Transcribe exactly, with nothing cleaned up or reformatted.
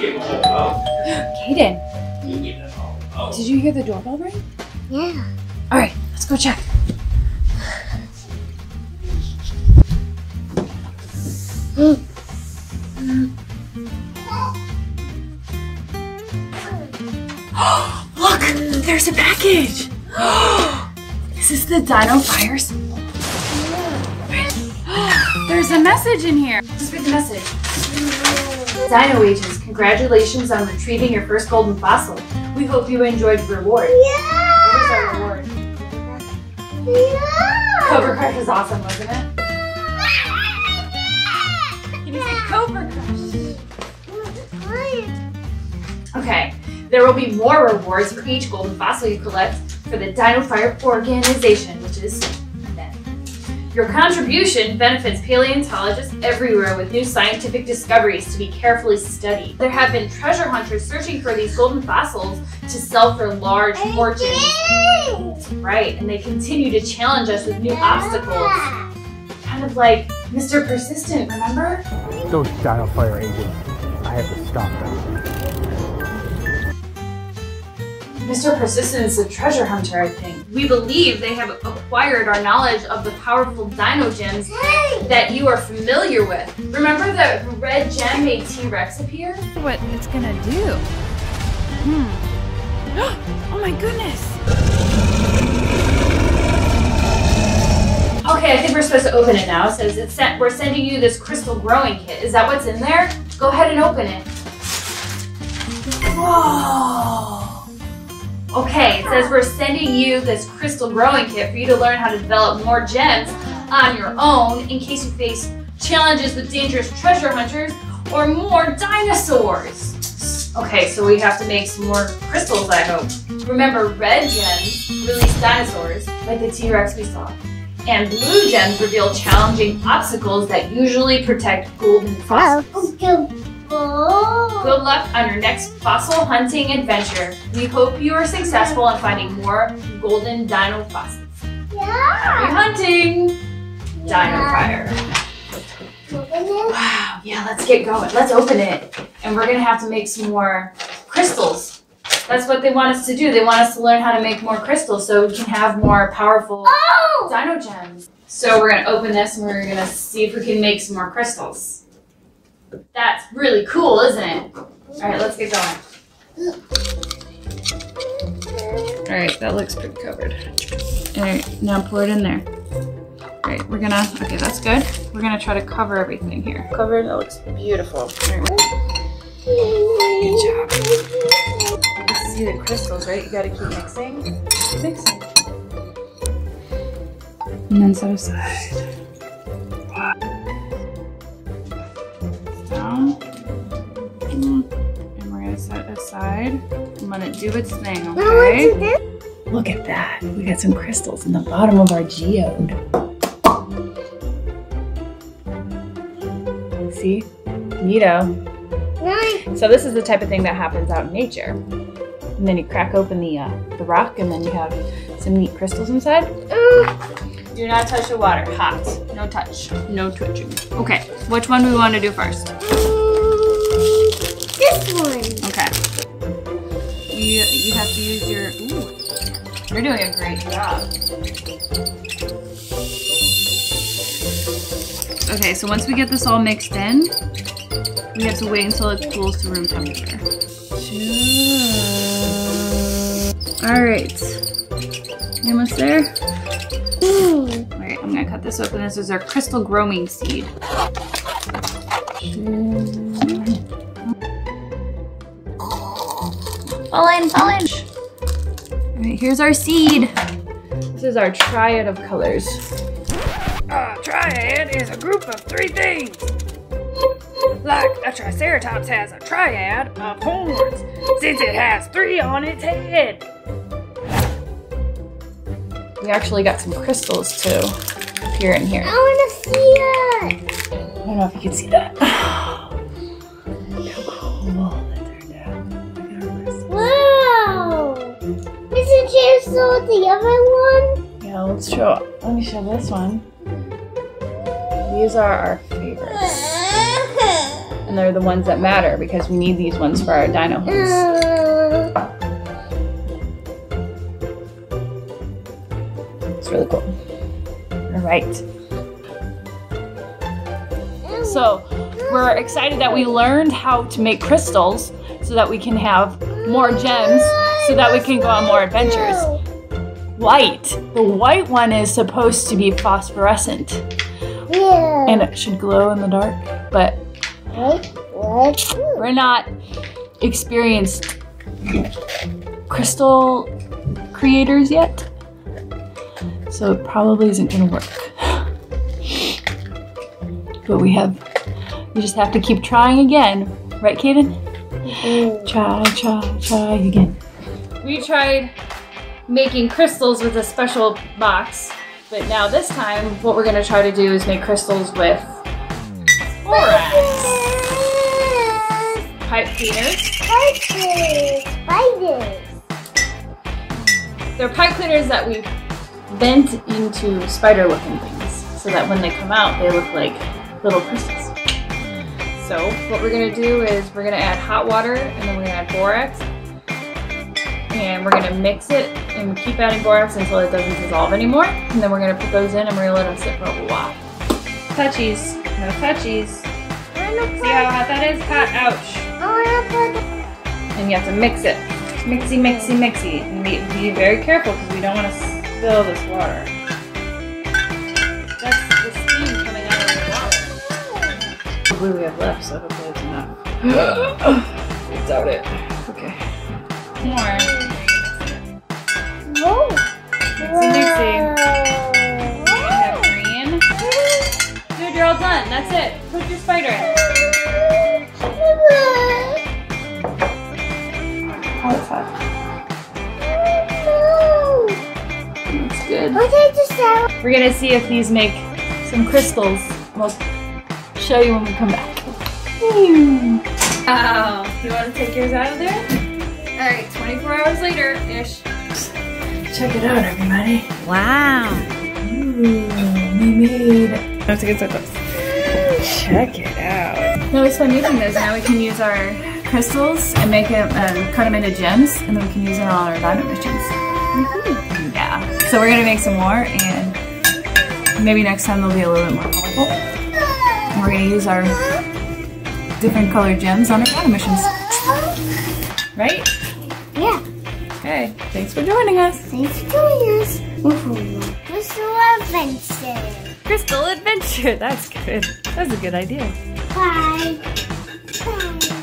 Cayden, did you hear the doorbell ring? Yeah. All right, let's go check. Look, there's a package. This is the Dino Fire's. There's a message in here. Let's read the message. Dino Ages, congratulations on retrieving your first golden fossil. We hope you enjoyed the reward. Yeah! What was our reward? Yeah! Cobra Crush was awesome, wasn't it? Can you say Cobra Crush? Okay, there will be more rewards for each golden fossil you collect for the Dino Fire Organization, which is... Your contribution benefits paleontologists everywhere with new scientific discoveries to be carefully studied. There have been treasure hunters searching for these golden fossils to sell for large fortunes. Right, and they continue to challenge us with new obstacles. Kind of like Mister Persistent, remember? Those Dino Fire agents, I have to stop them. Mister Persistent is a treasure hunter, I think. We believe they have acquired our knowledge of the powerful dino gems that you are familiar with. Remember that red gem made T-Rex appear? What it's gonna do? Hmm. Oh my goodness! Okay, I think we're supposed to open it now. It says it's sent, we're sending you this crystal growing kit. Is that what's in there? Go ahead and open it. Whoa! Okay, it says we're sending you this crystal growing kit for you to learn how to develop more gems on your own in case you face challenges with dangerous treasure hunters or more dinosaurs. Okay, so we have to make some more crystals, I hope. Remember, red gems release dinosaurs, like the T-Rex we saw, and blue gems reveal challenging obstacles that usually protect golden fossils. Oh. Good luck on your next fossil hunting adventure. We hope you are successful in finding more golden dino fossils. Yeah! Happy hunting! Yeah. Dino Fire. Open it. Wow, yeah, let's get going. Let's open it. And we're gonna have to make some more crystals. That's what they want us to do. They want us to learn how to make more crystals so we can have more powerful oh. dino gems. So we're gonna open this and we're gonna see if we can make some more crystals. That's really cool, isn't it? Alright, let's get going. Alright, that looks pretty covered. Alright, now pour it in there. Alright, we're gonna, okay, that's good. We're gonna try to cover everything here. Covered, that looks beautiful. Alright, good job. You can see the crystals, right? You gotta keep mixing. Keep mixing. And then set aside. Wow. And we're gonna set it aside and let it do its thing, okay? Look at that. We got some crystals in the bottom of our geode. See? Neato. So this is the type of thing that happens out in nature. And then you crack open the, uh, the rock and then you have some neat crystals inside. Ooh. Do not touch the water. Hot. No touch. No twitching. Okay, which one do we want to do first? This one. Okay. You you have to use your. Ooh, you're doing a great job. Okay, so once we get this all mixed in, we have to wait until it cools to room temperature. All right. You almost there? Ooh. All right, I'm gonna cut this open. This is our crystal growing seed. Fall in, fall in. All right, here's our seed. This is our triad of colors. A triad is a group of three things. Like a triceratops has a triad of horns, since it has three on its head. We actually got some crystals too here and here. I want to see it. I don't know if you can see that. So the other one? Yeah, let's show. Let me show this one. These are our favorites. and they're the ones that matter because we need these ones for our dino hunts. It's really cool. All right. So we're excited that we learned how to make crystals so that we can have more gems so that we can go on more adventures. White. The white one is supposed to be phosphorescent. Yeah. And it should glow in the dark, but we're not experienced crystal creators yet, so it probably isn't going to work. But we have, you just have to keep trying again, right, Cayden? Mm-hmm. Try, try, try again. We tried making crystals with a special box, but now this time, what we're going to try to do is make crystals with borax. Pipe cleaners. Pipe cleaners. Spiders. They're pipe cleaners that we bent into spider-looking things so that when they come out, they look like little crystals. So what we're going to do is we're going to add hot water, and then we're going to add borax. And we're going to mix it and keep adding borax until it doesn't dissolve anymore. And then we're going to put those in, and we're going to let them sit for a while. Touchies. No touchies. See how hot that is? Hot. Ouch. And you have to mix it. Mixy, mixy, mixy. And be, be very careful because we don't want to spill this water. That's the steam coming out of the water. The glue we have left, so hopefully it's enough. I doubt it. Okay. More. Whoa. Mixy, mixy. We have green. Dude, you're all done. That's it. Put your spider in. That's good. We're gonna see if these make some crystals. We'll show you when we come back. Wow. You wanna take yours out of there? Alright, twenty-four hours later-ish. Check it out, everybody. Wow. Ooh, we made it. I have to get so close. Check it out. No, it's fun using this. Now we can use our crystals and make them, um, cut them into gems, and then we can use them on our dino missions. Mm-hmm. Yeah. So we're gonna make some more, and maybe next time they'll be a little bit more colorful. And we're gonna use our different colored gems on our dino missions. Right? Yeah. Okay. Thanks for joining us. Thanks for joining us. Woohoo. Crystal Adventure. Crystal Adventure. That's good. That's a good idea. Bye. Bye.